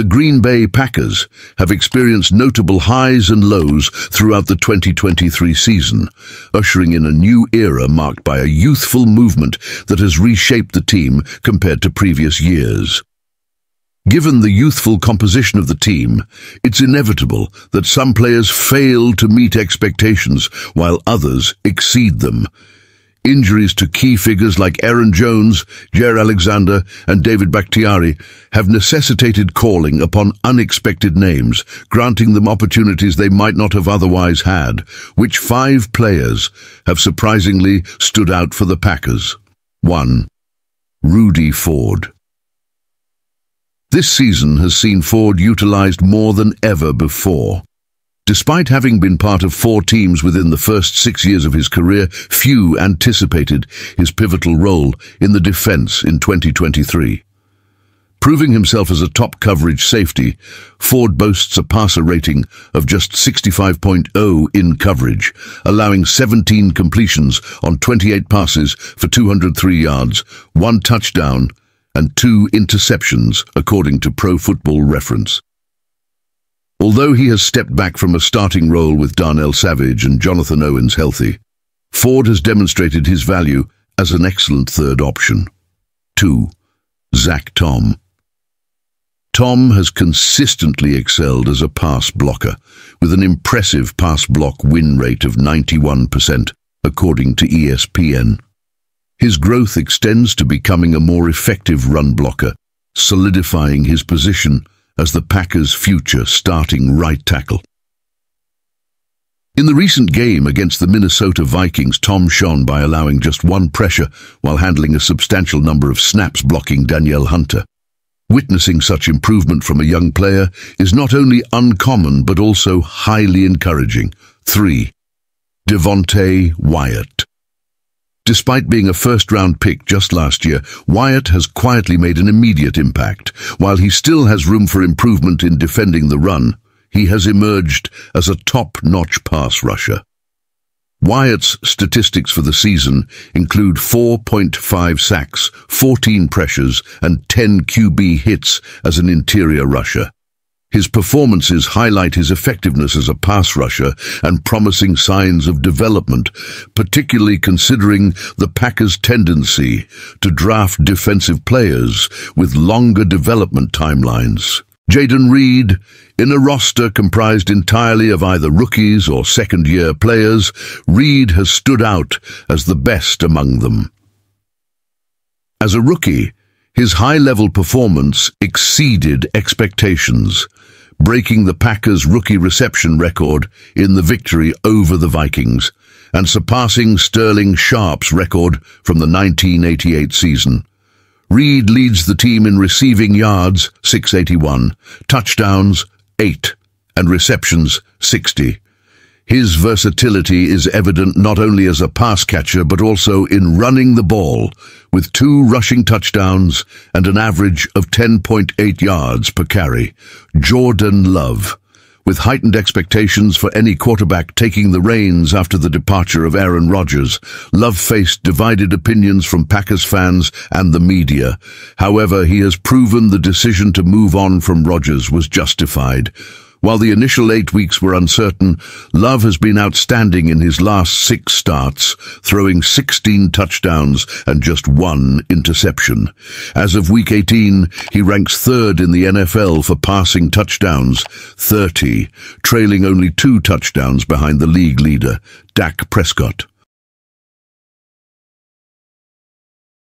The Green Bay Packers have experienced notable highs and lows throughout the 2023 season, ushering in a new era marked by a youthful movement that has reshaped the team compared to previous years. Given the youthful composition of the team, it's inevitable that some players fail to meet expectations while others exceed them. Injuries to key figures like Aaron Jones, Jerral Alexander, and David Bakhtiari have necessitated calling upon unexpected names, granting them opportunities they might not have otherwise had, which five players have surprisingly stood out for the Packers. 1. Rudy Ford. This season has seen Ford utilized more than ever before. Despite having been part of 4 teams within the first 6 years of his career, few anticipated his pivotal role in the defense in 2023. Proving himself as a top coverage safety, Ford boasts a passer rating of just 65.0 in coverage, allowing 17 completions on 28 passes for 203 yards, 1 touchdown, and 2 interceptions, according to Pro Football Reference. Although he has stepped back from a starting role with Darnell Savage and Jonathan Owens healthy, Ford has demonstrated his value as an excellent third option. 2. Zach Tom. Tom has consistently excelled as a pass blocker, with an impressive pass block win rate of 91%, according to ESPN. His growth extends to becoming a more effective run blocker, solidifying his position as the Packers' future starting right tackle. In the recent game against the Minnesota Vikings, Tom shone by allowing just 1 pressure while handling a substantial number of snaps blocking Danielle Hunter. Witnessing such improvement from a young player is not only uncommon but also highly encouraging. 3. Devontae Wyatt. Despite being a first-round pick just last year, Wyatt has quietly made an immediate impact. While he still has room for improvement in defending the run, he has emerged as a top-notch pass rusher. Wyatt's statistics for the season include 4.5 sacks, 14 pressures, and 10 QB hits as an interior rusher. His performances highlight his effectiveness as a pass rusher and promising signs of development, particularly considering the Packers' tendency to draft defensive players with longer development timelines. Jayden Reed, in a roster comprised entirely of either rookies or second-year players, Reed has stood out as the best among them. As a rookie, his high-level performance exceeded expectations, breaking the Packers' rookie reception record in the victory over the Vikings and surpassing Sterling Sharp's record from the 1988 season. Reed leads the team in receiving yards, 681, touchdowns, 8, and receptions, 60. His versatility is evident not only as a pass catcher but also in running the ball, with 2 rushing touchdowns and an average of 10.8 yards per carry. Jordan Love, with heightened expectations for any quarterback taking the reins after the departure of Aaron Rodgers, Love faced divided opinions from Packers fans and the media. However, he has proven the decision to move on from Rodgers was justified. While the initial 8 weeks were uncertain, Love has been outstanding in his last 6 starts, throwing 16 touchdowns and just 1 interception. As of Week 18, he ranks 3rd in the NFL for passing touchdowns, 30, trailing only 2 touchdowns behind the league leader, Dak Prescott.